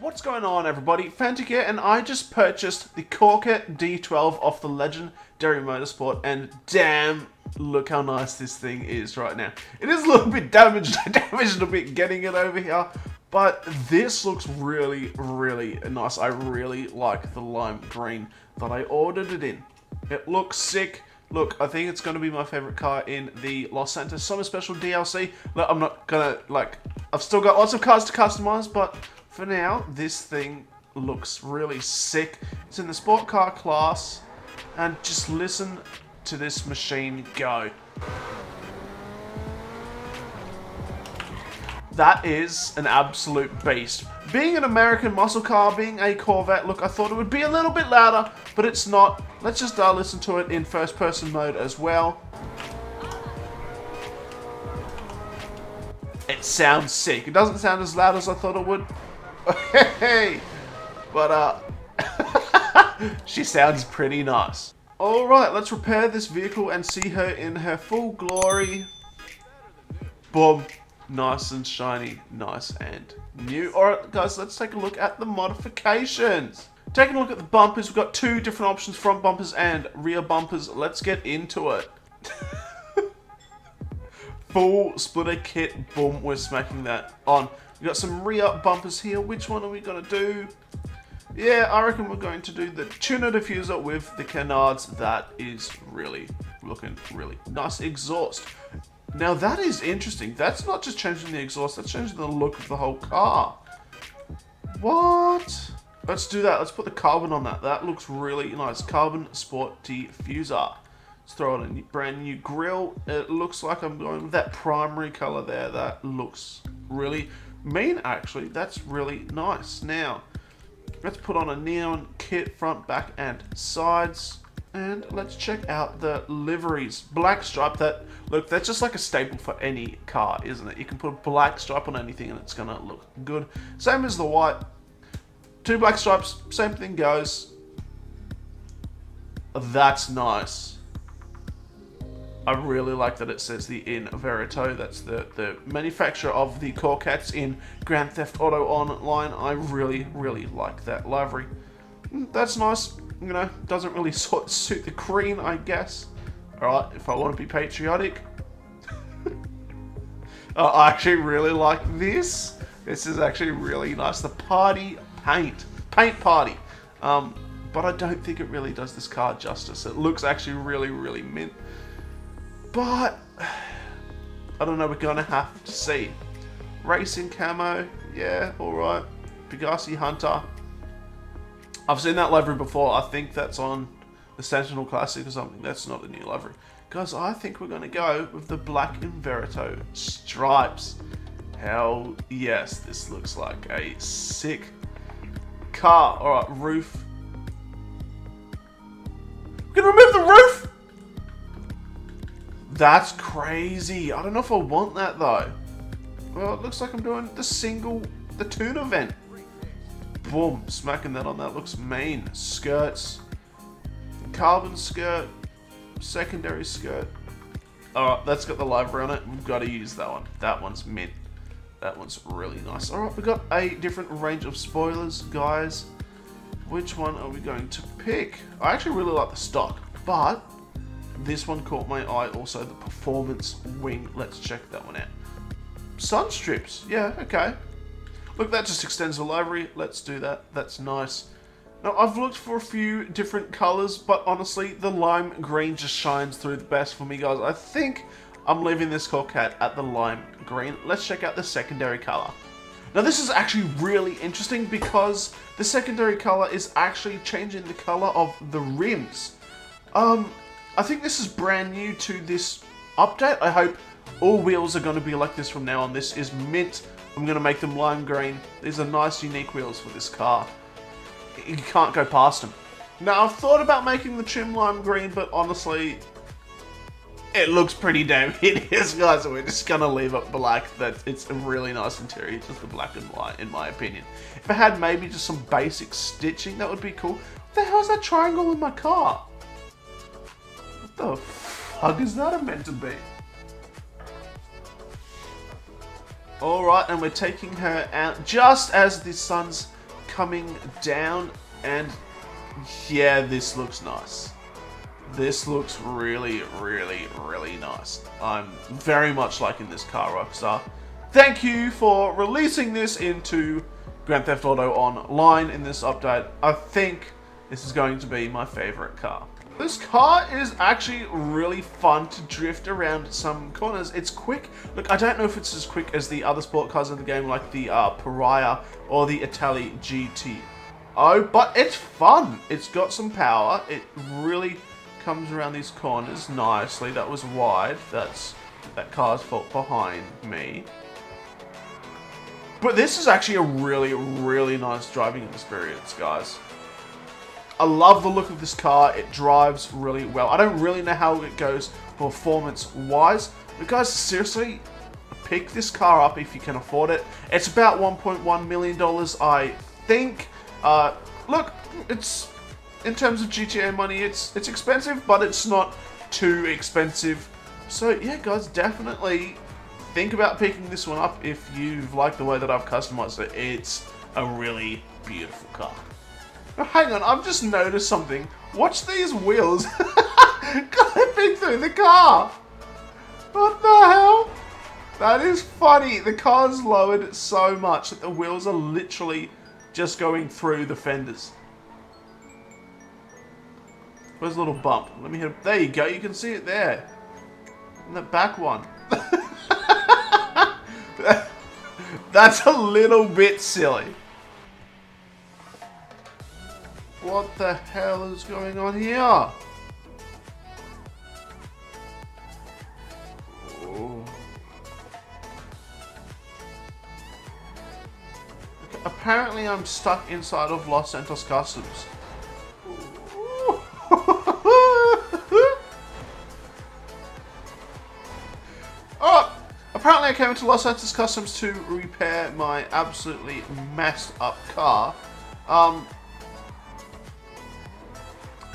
What's going on, everybody? Fantagar, and I just purchased the Corcette D12 off the Legendary Motorsport, and damn, look how nice this thing is right now. It is a little bit damaged. I damaged a bit getting it over here, but this looks really, really nice. I really like the lime green that I ordered it in. It looks sick. Look, I think it's going to be my favorite car in the Los Santos Summer Special DLC. Look, I'm not going to, like, I've still got lots of cars to customize, but for now, this thing looks really sick. It's in the sport car class, and just listen to this machine go. That is an absolute beast. Being an American muscle car, being a Corvette, look, I thought it would be a little bit louder, but it's not. Let's just listen to it in first-person mode as well. It sounds sick. It doesn't sound as loud as I thought it would. Hey, but she sounds pretty nice. All right, let's repair this vehicle and see her in her full glory. Boom, nice and shiny, nice and new. All right, guys, let's take a look at the modifications. Taking a look at the bumpers, we've got two different options: front bumpers and rear bumpers. Let's get into it. Full splitter kit, boom, we're smacking that on. We've got some re-up bumpers here. Which one are we going to do? Yeah, I reckon we're going to do the tuner diffuser with the canards. That is really looking really nice. Exhaust. Now that is interesting. That's not just changing the exhaust, that's changing the look of the whole car. What? Let's do that. Let's put the carbon on that. That looks really nice. Carbon sport diffuser. Let's throw on a brand new grill. It looks like I'm going with that primary color there. That looks really mean, actually. That's really nice. Now, let's put on a neon kit, front, back, and sides. And let's check out the liveries. Black stripe, that, look, that's just like a staple for any car, isn't it? You can put a black stripe on anything and it's gonna look good. Same as the white. Two black stripes, same thing goes. That's nice. I really like that it says the Invetero. That's the manufacturer of the Corcats in Grand Theft Auto Online. I really, really like that livery. That's nice. You know, doesn't really suit the green, I guess. Alright, if I want to be patriotic. I actually really like this. This is actually really nice. The party paint. Paint party. But I don't think it really does this car justice. It looks actually really, really mint. But, I don't know, we're going to have to see. Racing camo, yeah, alright. Pegasi Hunter. I've seen that livery before. I think that's on the Sentinel Classic or something. That's not a new livery. Guys, I think we're going to go with the black Invetero stripes. Hell yes, this looks like a sick car. Alright, roof. We're going to remove the roof! That's crazy. I don't know if I want that though. Well, it looks like I'm doing the tuner vent. Boom, smacking that on. That looks mean. Skirts, carbon skirt, secondary skirt. All right, that's got the livery on it. We've got to use that one. That one's mint. That one's really nice. All right, we've got a different range of spoilers, guys. Which one are we going to pick? I actually really like the stock, but this one caught my eye, also the performance wing. Let's check that one out. Sun strips, yeah, okay. Look, that just extends the livery. Let's do that, that's nice. Now, I've looked for a few different colors, but honestly, the lime green just shines through the best for me, guys. I think I'm leaving this Corvette at the lime green. Let's check out the secondary color. Now, this is actually really interesting because the secondary color is actually changing the color of the rims. I think this is brand new to this update. I hope all wheels are going to be like this from now on. This is mint. I'm going to make them lime green. These are nice, unique wheels for this car. You can't go past them. Now, I've thought about making the trim lime green, but honestly, it looks pretty damn hideous, guys. We're just going to leave it black. It's a really nice interior, just the black and white, in my opinion. If I had maybe just some basic stitching, that would be cool. What the hell is that triangle in my car? What the fuck is that meant to be? Alright, and we're taking her out just as the sun's coming down, and yeah, this looks nice. This looks really, really, really nice. I'm very much liking this car, Rockstar. Thank you for releasing this into Grand Theft Auto Online in this update. I think this is going to be my favorite car. This car is actually really fun to drift around some corners. It's quick. Look, I don't know if it's as quick as the other sport cars in the game, like the Pariah or the Itali GT. Oh, but it's fun. It's got some power. It really comes around these corners nicely. That was wide. That's that car's fault behind me. But this is actually a really, really nice driving experience, guys. I love the look of this car. It drives really well. I don't really know how it goes performance-wise, but guys, seriously, pick this car up if you can afford it. It's about $1.1 million, I think. Look, it's, in terms of GTA money, it's expensive, but it's not too expensive. So yeah, guys, definitely think about picking this one up if you've liked the way that I've customized it. It's a really beautiful car. Now, hang on, I've just noticed something. Watch these wheels clipping through the car. What the hell? That is funny. The car's lowered so much that the wheels are literally just going through the fenders. Where's the little bump? Let me hit it. There you go. You can see it there. And the back one. That's a little bit silly. What the hell is going on here? Oh. Okay, apparently I'm stuck inside of Los Santos Customs. Apparently I came into Los Santos Customs to repair my absolutely messed up car.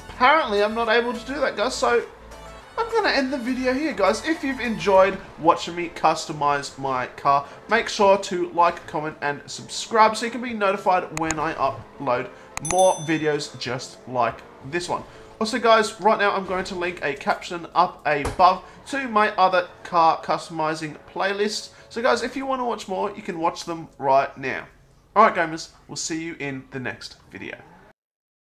Apparently I'm not able to do that, guys, so I'm going to end the video here, guys. If you've enjoyed watching me customize my car, make sure to like, comment, and subscribe so you can be notified when I upload more videos just like this one. Also, guys, right now I'm going to link a caption up above to my other car customizing playlist. So, guys, if you want to watch more, you can watch them right now. Alright, gamers, we'll see you in the next video.